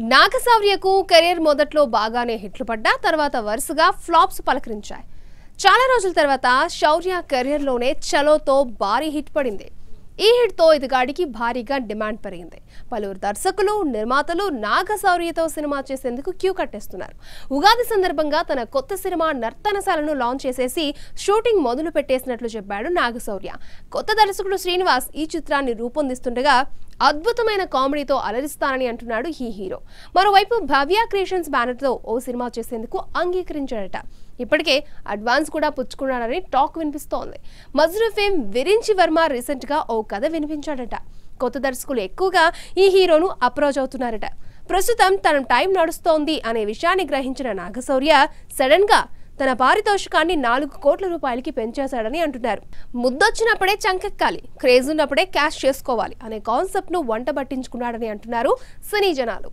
Naga Shouryaku career modatlo bagane hitlu padda, tarvata varsaga flops palakrinchayi. Chala rojula tarvata Shourya career lone chalo to bari hit padindi. Ee hit to idigadiki bhariga demand perigindi. Paluru darshakulu, nirmatalu Naga Shouryato cinema chesenduku queue kattestunnaru. Ugadi sandarbhanga tana kotta cinema Nartanasalanu launch chesesi shooting modulu pettesinatlu cheppadu Naga Shourya. Kotta darshakulu Srinivas ee chitranni roopondistundaga Adbutamaina comedy to Alaristan and Tunadu he hero. Marawaipu Bhavya Creations banner though, O cinema chesenduku angikrinchata. Ippatike advance kuda puchukunnarani talk vinpistondi. Mazru fame Virinchi Verma recent ga O kada vinpinchadata. Kotha darshakulu ekkuvaga ee hero nu approach avutunnarata. Prastutam tana time nadustondi ane vishayanni grahinchina Naga Shourya sudden ga తన పారితోషికాన్ని 4 కోట్ల రూపాయలకి పెంచేశాడని అంటున్నారు. ముద్దొచ్చినప్పుడే చంకెక్కాలి, craze ఉన్నప్పుడే cash చేసుకోవాలి అనే concept ను వంట పట్టించుకున్నాడని అంటున్నారు సినీ జనాలు.